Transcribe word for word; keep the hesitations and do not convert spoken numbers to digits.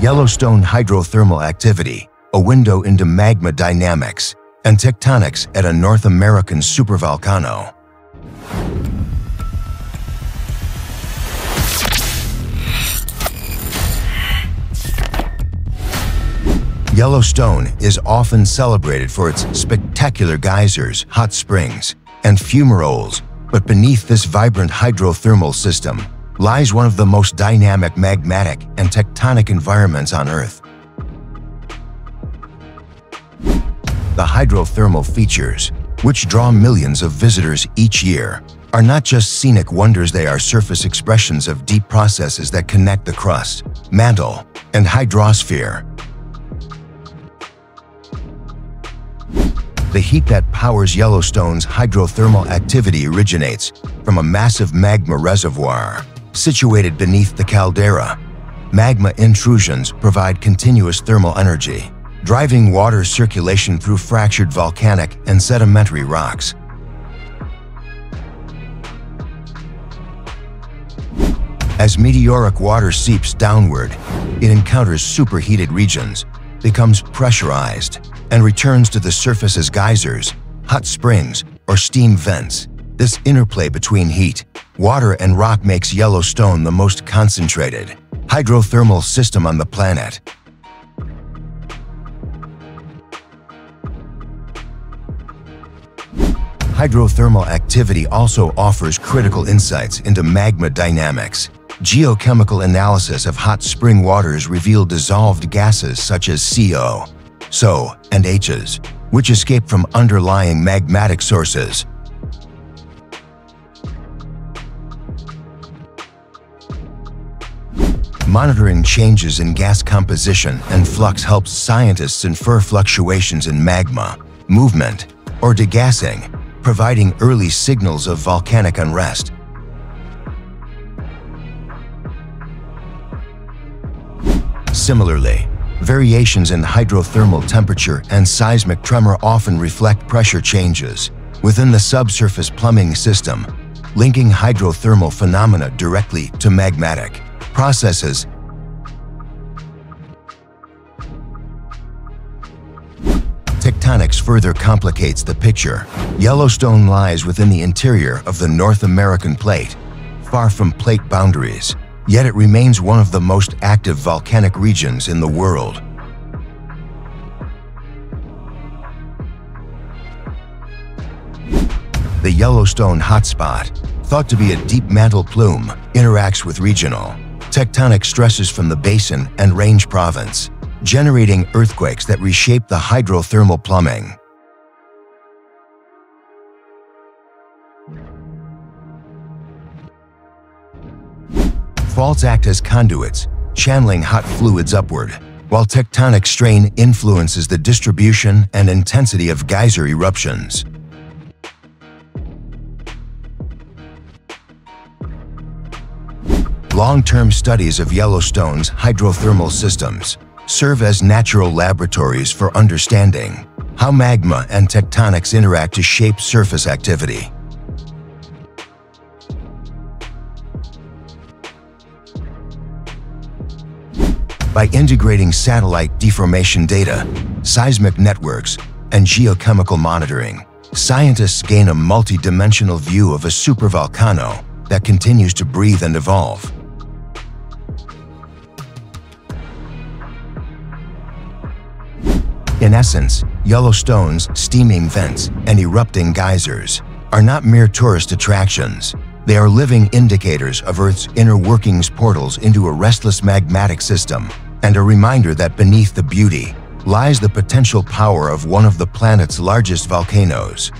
Yellowstone hydrothermal activity, a window into magma dynamics and tectonics at a North American supervolcano. Yellowstone is often celebrated for its spectacular geysers, hot springs, and fumaroles, but beneath this vibrant hydrothermal system lies one of the most dynamic magmatic and tectonic environments on Earth. The hydrothermal features, which draw millions of visitors each year, are not just scenic wonders, they are surface expressions of deep processes that connect the crust, mantle, and hydrosphere. The heat that powers Yellowstone's hydrothermal activity originates from a massive magma reservoir situated beneath the caldera. Magma intrusions provide continuous thermal energy, driving water circulation through fractured volcanic and sedimentary rocks. As meteoric water seeps downward, it encounters superheated regions, becomes pressurized, and returns to the surface as geysers, hot springs, or steam vents. This interplay between heat, water, and rock makes Yellowstone the most concentrated hydrothermal system on the planet. Hydrothermal activity also offers critical insights into magma dynamics. Geochemical analysis of hot spring waters reveal dissolved gases such as C O, S O, and H's, which escape from underlying magmatic sources. Monitoring changes in gas composition and flux helps scientists infer fluctuations in magma, movement, or degassing, providing early signals of volcanic unrest. Similarly, variations in hydrothermal temperature and seismic tremor often reflect pressure changes within the subsurface plumbing system, linking hydrothermal phenomena directly to magmatic processes. Tectonics further complicates the picture. Yellowstone lies within the interior of the North American plate, far from plate boundaries, yet it remains one of the most active volcanic regions in the world. The Yellowstone hotspot, thought to be a deep mantle plume, interacts with regional tectonic stresses from the Basin and Range province, generating earthquakes that reshape the hydrothermal plumbing. Faults act as conduits, channeling hot fluids upward, while tectonic strain influences the distribution and intensity of geyser eruptions. Long-term studies of Yellowstone's hydrothermal systems serve as natural laboratories for understanding how magma and tectonics interact to shape surface activity. By integrating satellite deformation data, seismic networks, and geochemical monitoring, scientists gain a multi-dimensional view of a supervolcano that continues to breathe and evolve. In essence, Yellowstone's steaming vents and erupting geysers are not mere tourist attractions. They are living indicators of Earth's inner workings, portals into a restless magmatic system, and a reminder that beneath the beauty lies the potential power of one of the planet's largest volcanoes.